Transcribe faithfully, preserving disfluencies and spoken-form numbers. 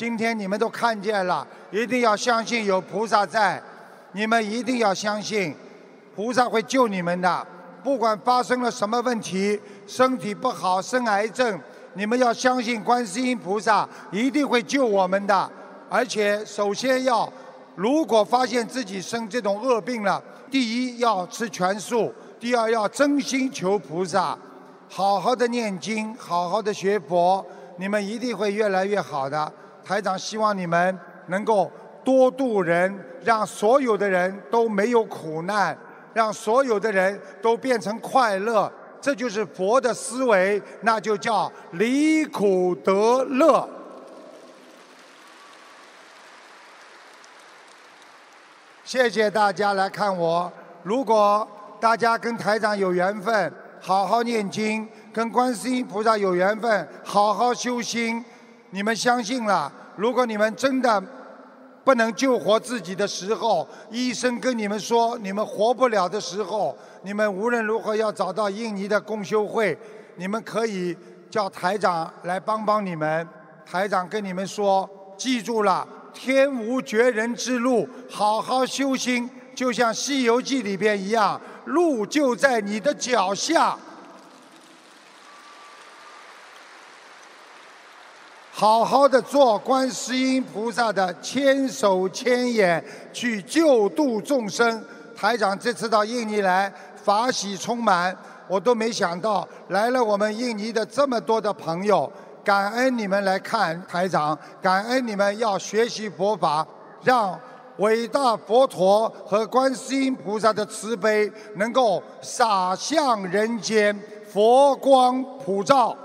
今天你们都看见了，一定要相信有菩萨在，你们一定要相信，菩萨会救你们的。不管发生了什么问题，身体不好，生癌症，你们要相信观世音菩萨一定会救我们的。而且首先要，如果发现自己生这种恶病了，第一要吃全素，第二要真心求菩萨，好好的念经，好好的学佛，你们一定会越来越好的。台长希望你们能够多度人，让所有的人都没有苦难，让所有的人都变成快乐，这就是佛的思维，那就叫离苦得乐。谢谢大家来看我。如果大家跟台长有缘分，好好念经，跟观世音菩萨有缘分，好好修心，你们相信了，如果你们真的不能救活自己的时候，医生跟你们说你们活不了的时候，你们无论如何要找到印尼的共修会，你们可以叫台长来帮帮你们。台长跟你们说，记住了，天无绝人之路，好好修心，就像《西游记》里边一样，路就在你的脚下，好好的做观世音菩萨的千手千眼，去救度众生。台长这次到印尼来，法喜充满，我都没想到来了我们印尼的这么多的朋友，感恩你们来看台长，感恩你们要学习佛法，让伟大佛陀和观世音菩萨的慈悲能够洒向人间，佛光普照。